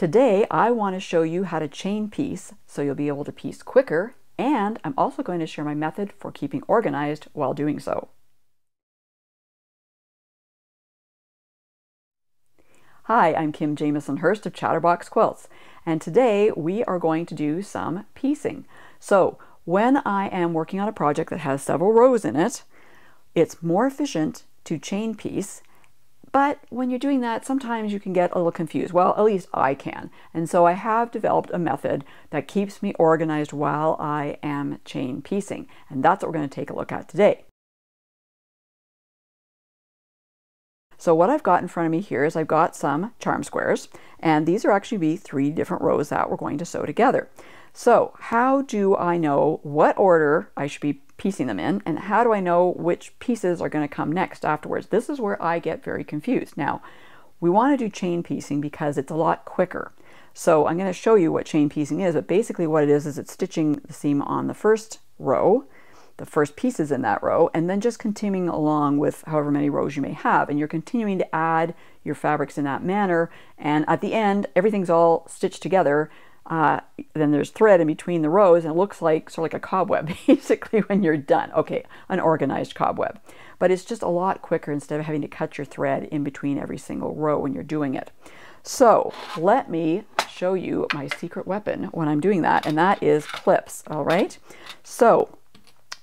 Today, I want to show you how to chain piece so you'll be able to piece quicker, and I'm also going to share my method for keeping organized while doing so. Hi, I'm Kim Jamieson-Hurst of Chatterbox Quilts, and today we are going to do some piecing. So, when I am working on a project that has several rows in it, it's more efficient to chain piece, but when you're doing that, sometimes you can get a little confused. Well, at least I can. And so I have developed a method that keeps me organized while I am chain piecing, and that's what we're going to take a look at today. So what I've got in front of me here is I've got some charm squares, and these are actually be three different rows that we're going to sew together. So how do I know what order I should be piecing them in, and how do I know which pieces are going to come next afterwards? This is where I get very confused. Now, we want to do chain piecing because it's a lot quicker. So I'm going to show you what chain piecing is, but basically what it is it's stitching the seam on the first row, the first pieces in that row, and then just continuing along with however many rows you may have, and you're continuing to add your fabrics in that manner, and at the end everything's all stitched together. Then there's thread in between the rows, and it looks like sort of like a cobweb basically when you're done. Okay, an organized cobweb, but it's just a lot quicker instead of having to cut your thread in between every single row when you're doing it. So let me show you my secret weapon when I'm doing that, and that is clips. All right, so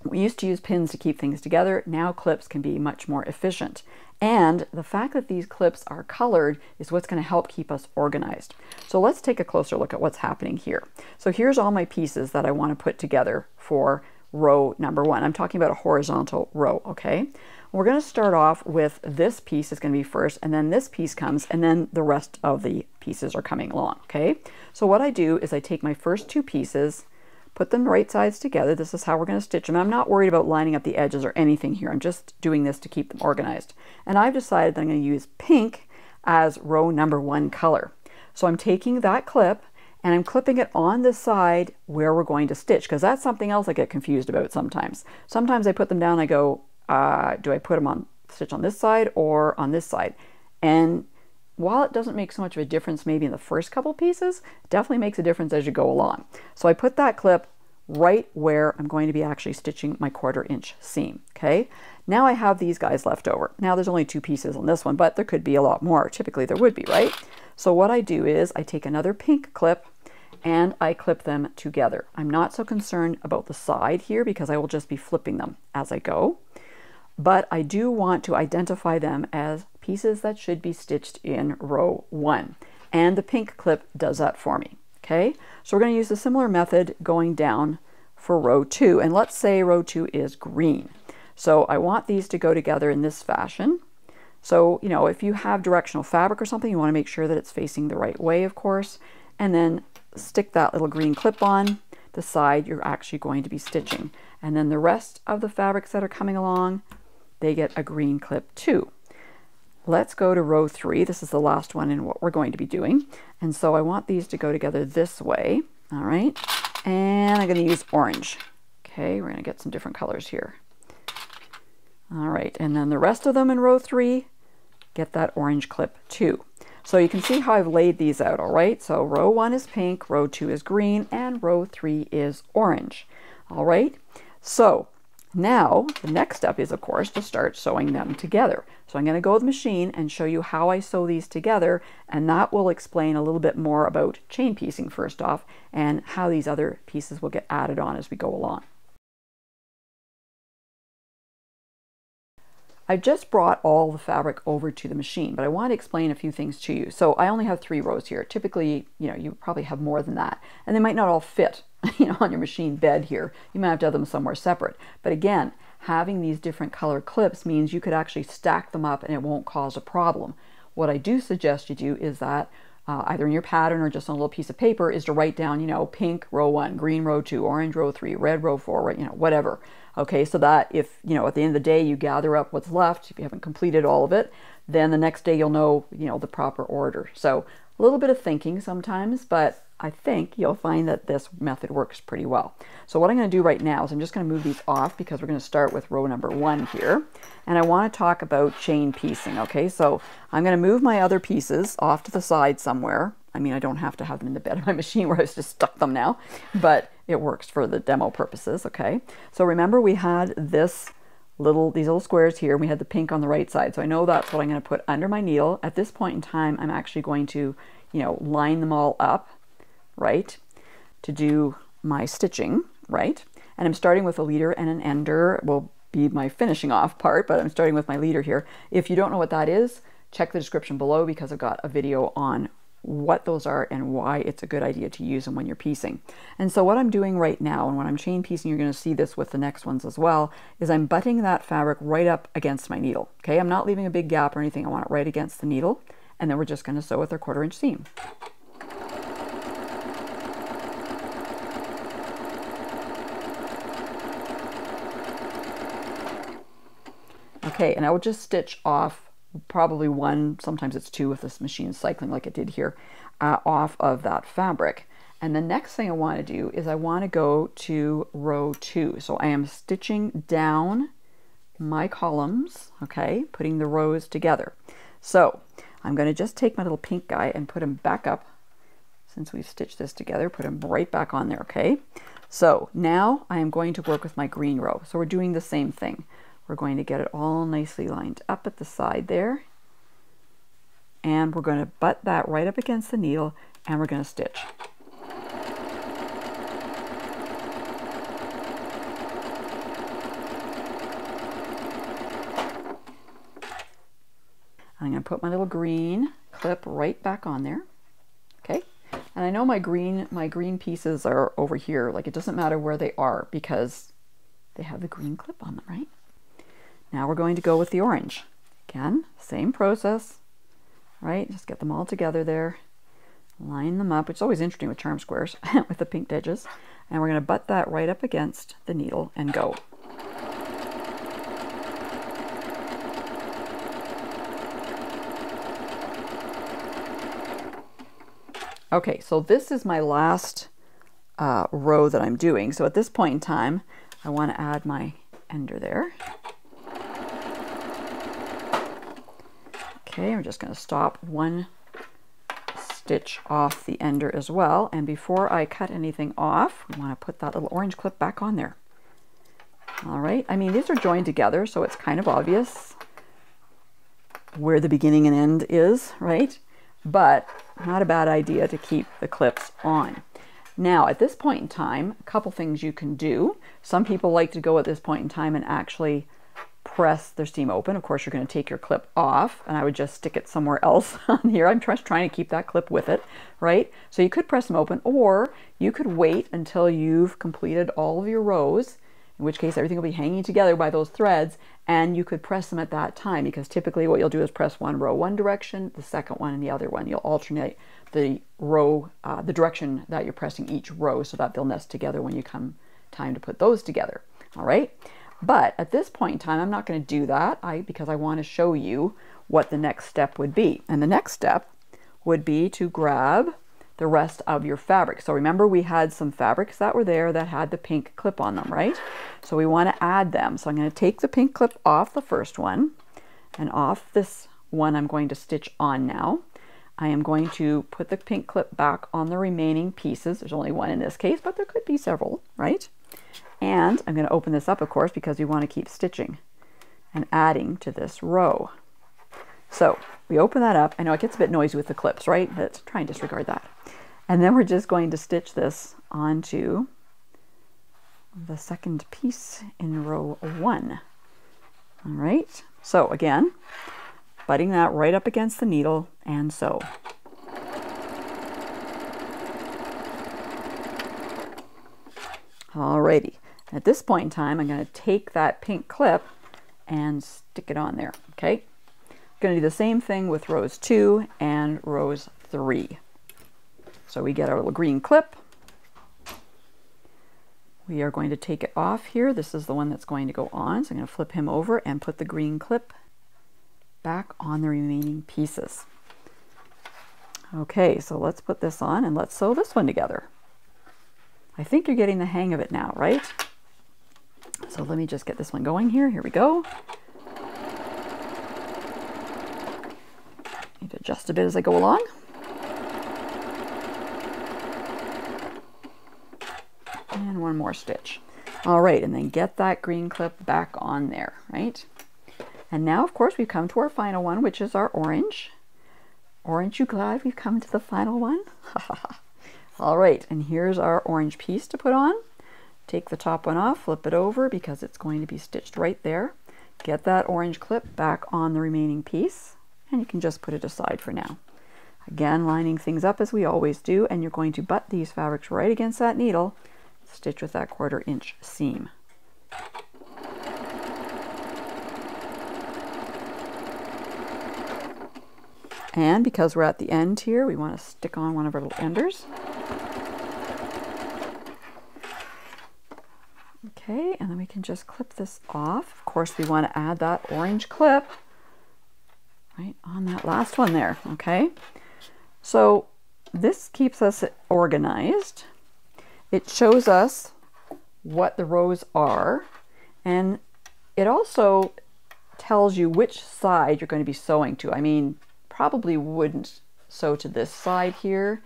we used to use pins to keep things together. Now clips can be much more efficient. And the fact that these clips are colored is what's going to help keep us organized. So let's take a closer look at what's happening here. So here's all my pieces that I want to put together for row number one. I'm talking about a horizontal row, okay? We're going to start off with this piece is going to be first, and then this piece comes, and then the rest of the pieces are coming along, okay? So what I do is I take my first two pieces, put them right sides together. This is how we're going to stitch them. I'm not worried about lining up the edges or anything here. I'm just doing this to keep them organized. And I've decided that I'm going to use pink as row number one color. So I'm taking that clip and I'm clipping it on the side where we're going to stitch, because that's something else I get confused about sometimes. Sometimes I put them down, I go, do I put them on, stitch on this side or on this side? And while it doesn't make so much of a difference maybe in the first couple pieces, it definitely makes a difference as you go along. So I put that clip right where I'm going to be actually stitching my 1/4 inch seam, okay? Now I have these guys left over. Now there's only two pieces on this one, but there could be a lot more. Typically there would be, right? So what I do is I take another pink clip and I clip them together. I'm not so concerned about the side here because I will just be flipping them as I go, but I do want to identify them as pieces that should be stitched in row one. And the pink clip does that for me, okay? So we're going to use a similar method going down for row two, and let's say row two is green. So I want these to go together in this fashion. So, you know, if you have directional fabric or something, you want to make sure that it's facing the right way, of course, and then stick that little green clip on the side you're actually going to be stitching. And then the rest of the fabrics that are coming along, they get a green clip too. Let's go to row three. This is the last one in what we're going to be doing. And so I want these to go together this way. All right. And I'm going to use orange. Okay. We're going to get some different colors here. All right. And then the rest of them in row three, get that orange clip too. So you can see how I've laid these out. All right. So row one is pink, row two is green, and row three is orange. All right. So now, the next step is, of course, to start sewing them together. So I'm going to go to the machine and show you how I sew these together, and that will explain a little bit more about chain piecing first off, and how these other pieces will get added on as we go along. I've just brought all the fabric over to the machine, but I want to explain a few things to you. So I only have three rows here. Typically, you know, you probably have more than that, and they might not all fit, you know, on your machine bed here. You might have to have them somewhere separate. But again, having these different color clips means you could actually stack them up and it won't cause a problem. What I do suggest you do is that either in your pattern or just on a little piece of paper is to write down, you know, pink row one, green row two, orange row three, red row four, you know, whatever. Okay, so that if, you know, at the end of the day you gather up what's left, if you haven't completed all of it, then the next day you'll know, the proper order. So a little bit of thinking sometimes, but I think you'll find that this method works pretty well. So what I'm going to do right now is I'm just going to move these off because we're going to start with row number 1 here. And I want to talk about chain piecing, okay? So I'm going to move my other pieces off to the side somewhere. I mean, I don't have to have them in the bed of my machine where I've just stuck them now, but it works for the demo purposes, okay? So remember we had this these little squares here, and we had the pink on the right side. So I know that's what I'm going to put under my needle. At this point in time, I'm actually going to, line them all up, right, to do my stitching, right? And I'm starting with a leader and an ender will be my finishing off part, but I'm starting with my leader here. If you don't know what that is, check the description below because I've got a video on what those are and why it's a good idea to use them when you're piecing. And so what I'm doing right now, and when I'm chain piecing, you're going to see this with the next ones as well, is I'm butting that fabric right up against my needle. Okay, I'm not leaving a big gap or anything. I want it right against the needle, and then we're just going to sew with our 1/4 inch seam. Okay, and I will just stitch off probably 1, sometimes it's 2 if this machine's cycling like it did here, off of that fabric. And the next thing I want to do is I want to go to row 2. So I am stitching down my columns, okay, putting the rows together. So I'm going to just take my little pink guy and put him back up. Since we've stitched this together, put him right back on there, okay? So now I am going to work with my green row. So we're doing the same thing. We're going to get it all nicely lined up at the side there. And we're going to butt that right up against the needle and we're going to stitch. I'm going to put my little green clip right back on there. Okay. And I know my green pieces are over here. Like it doesn't matter where they are because they have the green clip on them, right? Now we're going to go with the orange. Again, same process, right? Just get them all together there, line them up, which is always interesting with charm squares, with the pink edges. And we're going to butt that right up against the needle and go. Okay, so this is my last row that I'm doing. So at this point in time, I want to add my ender there. Okay, I'm just going to stop 1 stitch off the ender as well. And before I cut anything off, I want to put that little orange clip back on there. All right, I mean, these are joined together, so it's kind of obvious where the beginning and end is, right? But not a bad idea to keep the clips on. Now, at this point in time, a couple things you can do. Some people like to go at this point in time and actually press their seam open. Of course, you're going to take your clip off, and I would just stick it somewhere else on here. I'm just trying to keep that clip with it, right? So you could press them open, or you could wait until you've completed all of your rows, in which case everything will be hanging together by those threads, and you could press them at that time, because typically what you'll do is press one row one direction, the second one in the other one. You'll alternate the row, the direction that you're pressing each row so that they'll nest together when you come time to put those together, all right? But at this point in time, I'm not going to do that because I want to show you what the next step would be. And the next step would be to grab the rest of your fabric. So remember we had some fabrics that were there that had the pink clip on them, right? So we want to add them. So I'm going to take the pink clip off the first one and off this one I'm going to stitch on now. I am going to put the pink clip back on the remaining pieces. There's only one in this case, but there could be several, right? And I'm going to open this up, of course, because we want to keep stitching and adding to this row. So we open that up. I know it gets a bit noisy with the clips, right? But try and disregard that. And then we're just going to stitch this onto the second piece in row 1. All right. So again, butting that right up against the needle and sew. Alrighty. At this point in time, I'm going to take that pink clip and stick it on there, okay? I'm going to do the same thing with rows 2 and rows 3. So we get our little green clip. We are going to take it off here. This is the one that's going to go on. So I'm going to flip him over and put the green clip back on the remaining pieces. Okay, so let's put this on and let's sew this one together. I think you're getting the hang of it now, right? So let me just get this one going here. Here we go. Need to adjust a bit as I go along. And one more stitch. All right, and then get that green clip back on there, right? And now, of course, we've come to our final one, which is our orange. Aren't you glad we've come to the final one? All right, and here's our orange piece to put on. Take the top one off, flip it over because it's going to be stitched right there. Get that orange clip back on the remaining piece, and you can just put it aside for now. Again, lining things up as we always do, and you're going to butt these fabrics right against that needle, stitch with that 1/4 inch seam. And because we're at the end here, we want to stick on one of our little enders. Okay, and then we can just clip this off. Of course, we want to add that orange clip right on that last one there, okay? So this keeps us organized. It shows us what the rows are, and it also tells you which side you're going to be sewing to. I mean, probably wouldn't sew to this side here,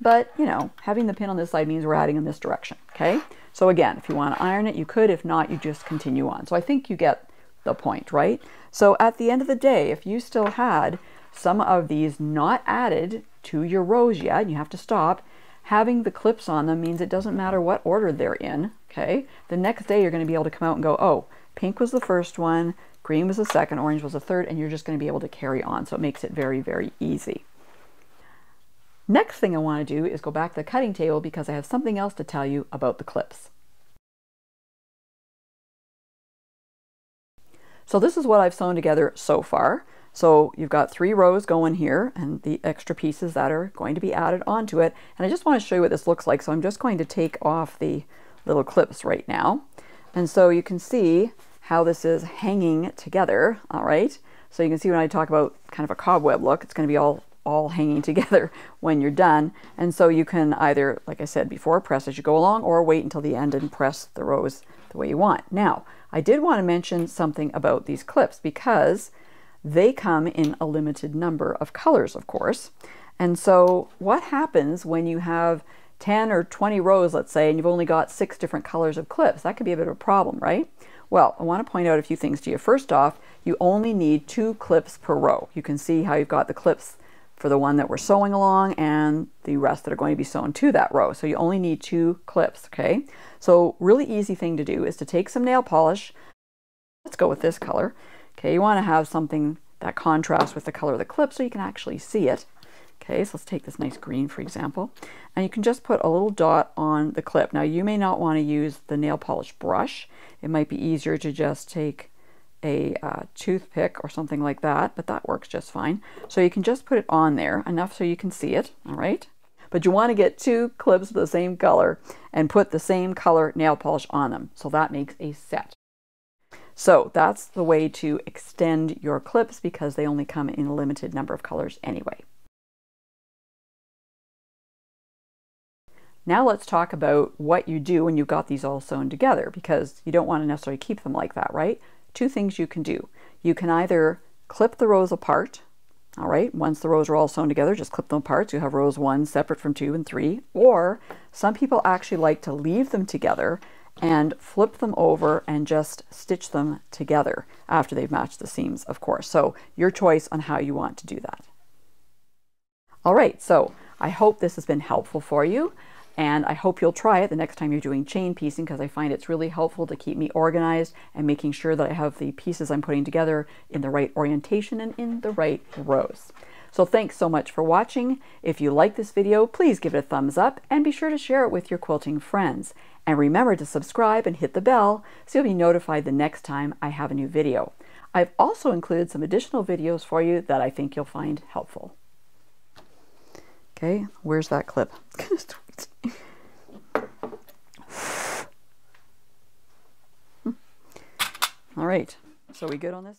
but you know, having the pin on this side means we're adding in this direction, okay? So again, if you want to iron it, you could. If not, you just continue on. So I think you get the point, right? So at the end of the day, if you still had some of these not added to your rows yet, and you have to stop, having the clips on them means it doesn't matter what order they're in, okay? The next day you're going to be able to come out and go, oh, pink was the first one, green was the second, orange was the third, and you're just going to be able to carry on. So it makes it very, very easy. Next thing I want to do is go back to the cutting table because I have something else to tell you about the clips. So this is what I've sewn together so far. So you've got 3 rows going here and the extra pieces that are going to be added onto it. And I just want to show you what this looks like. So I'm just going to take off the little clips right now. And so you can see how this is hanging together, all right? So you can see when I talk about kind of a cobweb look, it's going to be all hanging together when you're done. And so you can either, like I said before, press as you go along or wait until the end and press the rows the way you want. Now, I did want to mention something about these clips because they come in a limited number of colors, of course. And so what happens when you have 10 or 20 rows, let's say, and you've only got 6 different colors of clips? That could be a bit of a problem, right? Well, I want to point out a few things to you. First off, you only need 2 clips per row. You can see how you've got the clips for the one that we're sewing along and the rest that are going to be sewn to that row. So you only need 2 clips, okay? So really easy thing to do is to take some nail polish. Let's go with this color. Okay, you want to have something that contrasts with the color of the clip so you can actually see it. Okay, so let's take this nice green, for example, and you can just put a little dot on the clip. Now, you may not want to use the nail polish brush. It might be easier to just take a toothpick or something like that, but that works just fine. So you can just put it on there, enough so you can see it, all right? But you want to get 2 clips of the same color and put the same color nail polish on them. So that makes a set. So that's the way to extend your clips because they only come in a limited number of colors anyway. Now let's talk about what you do when you've got these all sewn together because you don't want to necessarily keep them like that, right? 2 things you can do. You can either clip the rows apart, all right? Once the rows are all sewn together, just clip them apart. So you have rows 1 separate from 2 and 3, or some people actually like to leave them together and flip them over and just stitch them together after they've matched the seams, of course. So your choice on how you want to do that. All right, so I hope this has been helpful for you, and I hope you'll try it the next time you're doing chain piecing because I find it's really helpful to keep me organized and making sure that I have the pieces I'm putting together in the right orientation and in the right rows. So thanks so much for watching. If you like this video, please give it a thumbs up and be sure to share it with your quilting friends. And remember to subscribe and hit the bell so you'll be notified the next time I have a new video. I've also included some additional videos for you that I think you'll find helpful. Okay, where's that clip? All right, so we good on this?